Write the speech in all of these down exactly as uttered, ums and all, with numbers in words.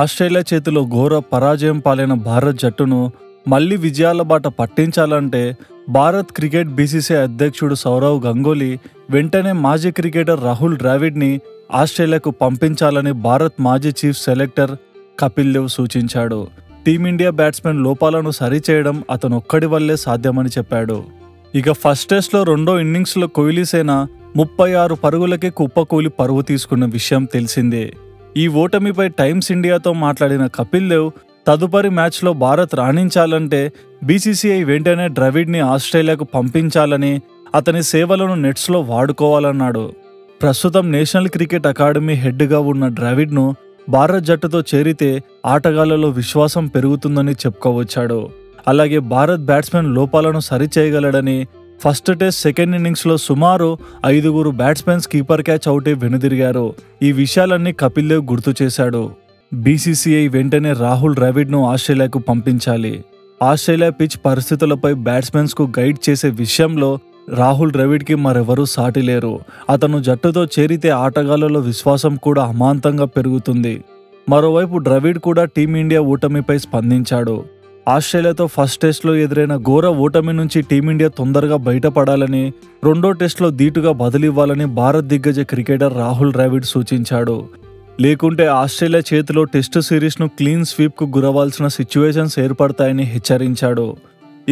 Australia చేతిలో ఘోర పరాజయం పాలైన భారత్ జట్టును మళ్లీ విజయాల బాట పట్టించాలంటే భారత్ క్రికెట్ బీసీసీఐ అధ్యక్షుడు సౌరవ్ గంగూలీ వెంటనే మాజీ క్రికెటర్ రాహుల్ ద్రావిడ్ని ఆస్ట్రేలియాకు పంపించాలని భారత్ మాజీ చీఫ్ సెలెక్టర్ కపిల్ దేవ్ సూచించాడు. టీమిండియా బ్యాట్స్మెన్ లోపాలను సరిచేయడం అతనొక్కడి వల్లే సాధ్యమని చెప్పాడు. ఇక ఫస్ట్ టెస్ట్లో రెండో ఇన్నింగ్స్లో కోహ్లీసేన ముప్పై ఆరు పరుగులకే కుప్పకూలి పరువు తీసుకున్న విషయం తెలిసిందే. ఈ ఓటమిపై టైమ్స్ ఇండియాతో మాట్లాడిన కపిల్ దేవ్ తదుపరి మ్యాచ్లో భారత్ రాణించాలంటే బీసీసీఐ వెంటనే ద్రవిడ్ని ఆస్ట్రేలియాకు పంపించాలని, అతని సేవలను నెట్స్లో వాడుకోవాలన్నాడు. ప్రస్తుతం నేషనల్ క్రికెట్ అకాడమీ హెడ్గా ఉన్న ద్రవిడ్ను భారత్ జట్టుతో చేరితే ఆటగాళ్లలో విశ్వాసం పెరుగుతుందని చెప్పుకోవచ్చాడు. అలాగే భారత్ బ్యాట్స్మెన్ లోపాలను సరిచేయగలడని ఫస్ట్ టెస్ట్ సెకండ్ ఇన్నింగ్స్లో సుమారు ఐదుగురు బ్యాట్స్మెన్స్ కీపర్ క్యాచ్ అవుటే వెనుదిరిగారు. ఈ విషయాలన్నీ కపిల్ దేవ్ గుర్తు చేశాడు. బీసీసీఐ వెంటనే రాహుల్ ద్రావిడ్ను ఆస్ట్రేలియాకు పంపించాలి. ఆస్ట్రేలియా పిచ్ పరిస్థితులపై బ్యాట్స్మెన్స్కు గైడ్ చేసే విషయంలో రాహుల్ ద్రావిడ్కి మరెవరూ సాటి లేరు. అతను జట్టుతో చేరితే ఆటగాళ్లలో విశ్వాసం కూడా అమాంతంగా పెరుగుతుంది. మరోవైపు ద్రావిడ్ కూడా టీమిండియా ఓటమిపై స్పందించాడు. ఆస్ట్రేలియాతో ఫస్ట్ టెస్ట్లో ఎదురైన ఘోర ఓటమి నుంచి టీమిండియా తొందరగా బయటపడాలని, రెండో టెస్ట్లో ధీటుగా బదులివ్వాలని భారత్ దిగ్గజ క్రికెటర్ రాహుల్ ద్రావిడ్ సూచించాడు. లేకుంటే ఆస్ట్రేలియా చేతిలో టెస్టు సిరీస్ను క్లీన్ స్వీప్కు గురవాల్సిన సిచ్యువేషన్స్ ఏర్పడతాయని హెచ్చరించాడు.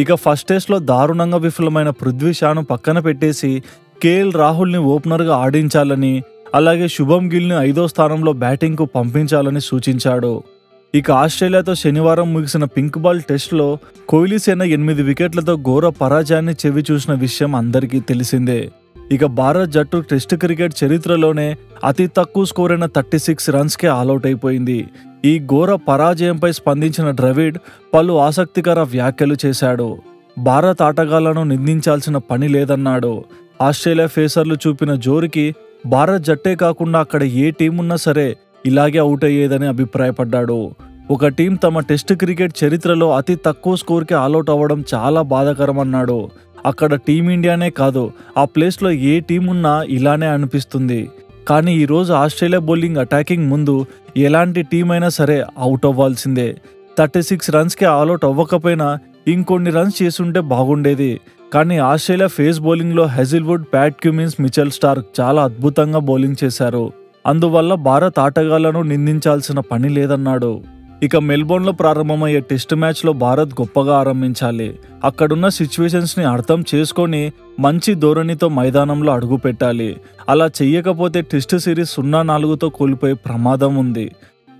ఇక ఫస్ట్ టెస్ట్లో దారుణంగా విఫలమైన పృథ్వీ షాను పక్కన పెట్టేసి కేఎల్ రాహుల్ని ఓపెనర్గా ఆడించాలని, అలాగే శుభమ్ గిల్ని ఐదో స్థానంలో బ్యాటింగ్కు పంపించాలని సూచించాడు. ఇక ఆస్ట్రేలియాతో శనివారం ముగిసిన పింక్ బాల్ టెస్టులో కోహ్లీసేన ఎనిమిది వికెట్లతో ఘోర పరాజయాన్ని చెవి చూసిన విషయం అందరికీ తెలిసిందే. ఇక భారత్ జట్టు టెస్ట్ క్రికెట్ చరిత్రలోనే అతి తక్కువ స్కోరైన థర్టీ సిక్స్ రన్స్కే ఆల్అవుట్ అయిపోయింది. ఈ ఘోర పరాజయంపై స్పందించిన ద్రవిడ్ పలు ఆసక్తికర వ్యాఖ్యలు చేశాడు. భారత్ ఆటగాళ్లను నిందించాల్సిన పని లేదన్నాడు. ఆస్ట్రేలియా ఫేసర్లు చూపిన జోరుకి భారత్ జట్టే కాకుండా అక్కడ ఏ టీమున్నా సరే ఇలాగే అవుట్ అయ్యేదని అభిప్రాయపడ్డాడు. ఒక టీం తమ టెస్ట్ క్రికెట్ చరిత్రలో అతి తక్కువ స్కోర్కి ఆల్అౌట్ అవ్వడం చాలా బాధాకరమన్నాడు. అక్కడ టీమిండియానే కాదు, ఆ ప్లేస్లో ఏ టీం ఉన్నా ఇలానే అనిపిస్తుంది. కానీ ఈరోజు ఆస్ట్రేలియా బౌలింగ్ అటాకింగ్ ముందు ఎలాంటి టీం అయినా సరే అవుట్ అవ్వాల్సిందే. థర్టీ సిక్స్ రన్స్కి ఆల్అౌట్ అవ్వకపోయినా ఇంకొన్ని రన్స్ చేస్తుంటే బాగుండేది. కానీ ఆస్ట్రేలియా ఫేస్ బౌలింగ్లో Hazlewood, Pat Cummins, Mitchell Starc చాలా అద్భుతంగా బౌలింగ్ చేశారు. అందువల్ల భారత్ ఆటగాళ్లను నిందించాల్సిన పని లేదన్నాడు. ఇక మెల్బోర్న్లో ప్రారంభమయ్యే టెస్ట్ మ్యాచ్లో భారత్ గొప్పగా ఆరంభించాలి. అక్కడున్న సిచ్యువేషన్స్ని అర్థం చేసుకొని మంచి ధోరణితో మైదానంలో అడుగుపెట్టాలి. అలా చెయ్యకపోతే టెస్ట్ సిరీస్ సున్నా నాలుగుతో కోల్పోయే ప్రమాదం ఉంది.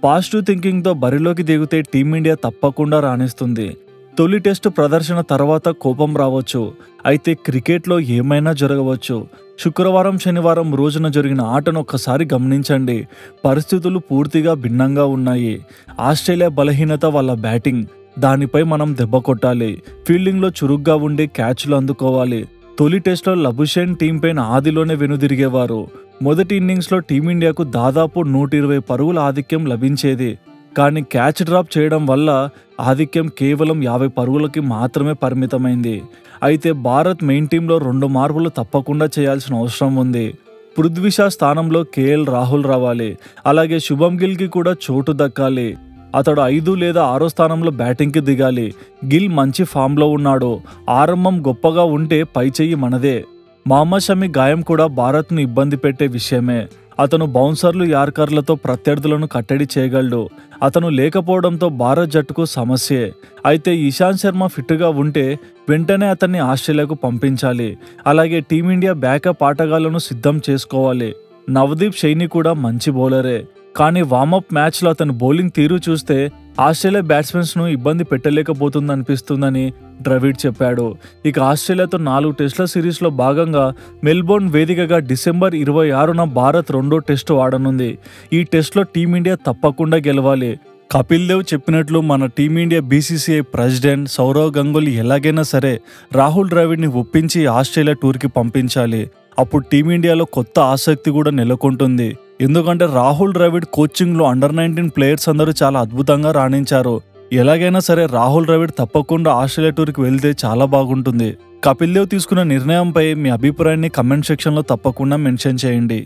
పాజిటివ్ థింకింగ్తో బరిలోకి దిగితే టీమిండియా తప్పకుండా రాణిస్తుంది. తొలి టెస్టు ప్రదర్శన తర్వాత కోపం రావచ్చు, అయితే క్రికెట్లో ఏమైనా జరగవచ్చు. శుక్రవారం శనివారం రోజున జరిగిన ఆటను ఒక్కసారి గమనించండి. పరిస్థితులు పూర్తిగా భిన్నంగా ఉన్నాయి. ఆస్ట్రేలియా బలహీనత వాళ్ళ బ్యాటింగ్, దానిపై మనం దెబ్బ కొట్టాలి. ఫీల్డింగ్లో చురుగ్గా ఉండి క్యాచ్లు అందుకోవాలి. తొలి టెస్ట్లో లబుషేన్ టీంపైన ఆదిలోనే వెనుదిరిగేవారు. మొదటి ఇన్నింగ్స్లో టీమిండియాకు దాదాపు నూట ఇరవై పరుగుల ఆధిక్యం లభించేది. కానీ క్యాచ్ డ్రాప్ చేయడం వల్ల ఆధిక్యం కేవలం యాభై పరుగులకి మాత్రమే పరిమితమైంది. అయితే భారత్ మెయిన్ టీంలో రెండు మార్పులు తప్పకుండా చేయాల్సిన అవసరం ఉంది. పృథ్వీ షా స్థానంలో కేఎల్ రాహుల్ రావాలి. అలాగే శుభమ్ గిల్కి కూడా చోటు దక్కాలి. అతడు ఐదు లేదా ఆరో స్థానంలో బ్యాటింగ్కి దిగాలి. గిల్ మంచి ఫామ్లో ఉన్నాడు. ఆరంభం గొప్పగా ఉంటే పై చెయ్యి మనదే. మహమ్మద్ షమి గాయం కూడా భారత్ను ఇబ్బంది పెట్టే విషయమే. అతను బౌన్సర్లు, యార్కర్లతో ప్రత్యర్థులను కట్టడి చేయగలడు. అతను లేకపోవడంతో భారత్ జట్టుకు సమస్యే. అయితే ఇషాంత్ శర్మ ఫిట్గా ఉంటే వెంటనే అతన్ని ఆస్ట్రేలియాకు పంపించాలి. అలాగే టీమిండియా బ్యాకప్ ఆటగాళ్లను సిద్ధం చేసుకోవాలి. నవదీప్ షైని కూడా మంచి బౌలరే, కానీ వార్మప్ మ్యాచ్లో అతని బౌలింగ్ తీరు చూస్తే ఆస్ట్రేలియా బ్యాట్స్మెన్స్ను ఇబ్బంది పెట్టలేకపోతుందనిపిస్తుందని ద్రవిడ్ చెప్పాడు. ఇక ఆస్ట్రేలియాతో నాలుగు టెస్టుల సిరీస్లో భాగంగా మెల్బోర్న్ వేదికగా డిసెంబర్ ఇరవై ఆరున భారత్ రెండో టెస్టు ఆడనుంది. ఈ టెస్టులో టీమిండియా తప్పకుండా గెలవాలి. కపిల్ దేవ్ చెప్పినట్లు మన team India BCCI president Sourav Ganguly ఎలాగైనా సరే రాహుల్ ద్రావిడ్ని ఒప్పించి ఆస్ట్రేలియా టూర్కి పంపించాలి. అప్పుడు టీమిండియాలో కొత్త ఆసక్తి కూడా నెలకొంటుంది. ఎందుకంటే రాహుల్ ద్రావిడ్ కోచింగ్లో అండర్ నైన్టీన్ ప్లేయర్స్ అందరూ చాలా అద్భుతంగా రాణించారు. ఎలాగైనా సరే రాహుల్ ద్రావిడ్ తప్పకుండా ఆస్ట్రేలియా టూర్కి వెళ్తే చాలా బాగుంటుంది. కపిల్ దేవ్ తీసుకున్న నిర్ణయంపై మీ అభిప్రాయాన్ని కమెంట్ సెక్షన్లో తప్పకుండా మెన్షన్ చేయండి.